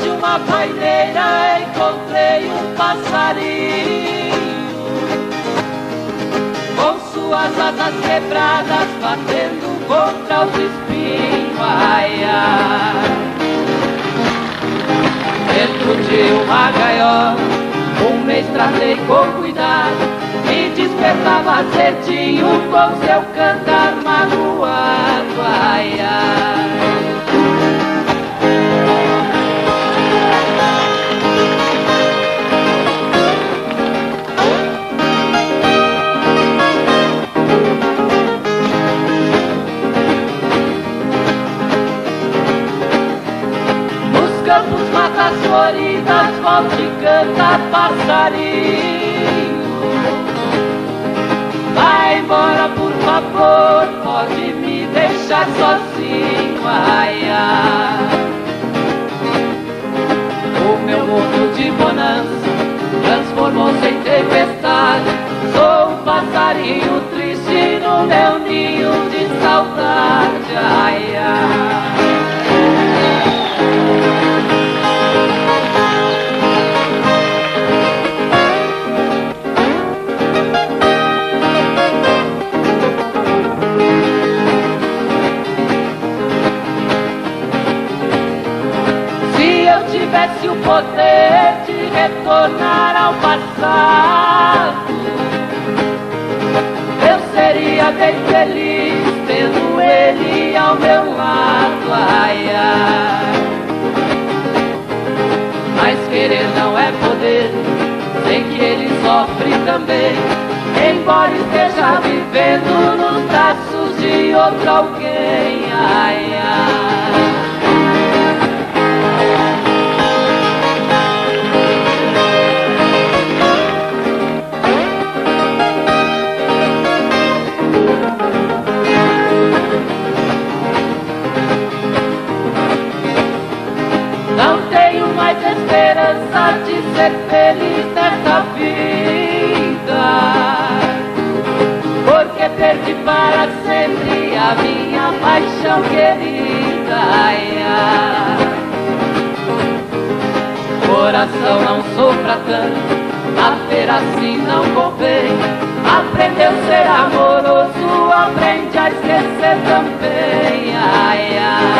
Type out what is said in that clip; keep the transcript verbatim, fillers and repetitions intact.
De uma paineira encontrei um passarinho com suas asas quebradas batendo contra os espinhos. Ai, ai. Dentro de uma gaiola um mês tratei com cuidado e despertava cedinho com seu cantar magoado. Ai, ai. As floridas volte e canta passarinho, vai embora por favor, pode me deixar sozinho. Ai, ai. O meu mundo de bonança transformou-se em tempestade, sou um passarinho triste no meu ninho de saudade. Ai, ai. Se tivesse o poder de retornar ao passado, eu seria bem feliz tendo ele ao meu lado. Ai, ai. Mas querer não é poder, sei que ele sofre também, embora esteja vivendo nos braços de outro alguém. Ai, ai. Esperança de ser feliz nesta vida, porque perdi para sempre a minha paixão querida. Ai, ai. Coração, não sofra tanto, bater assim não convém. Aprendeu a ser amoroso, aprende a esquecer também. Ai, ai.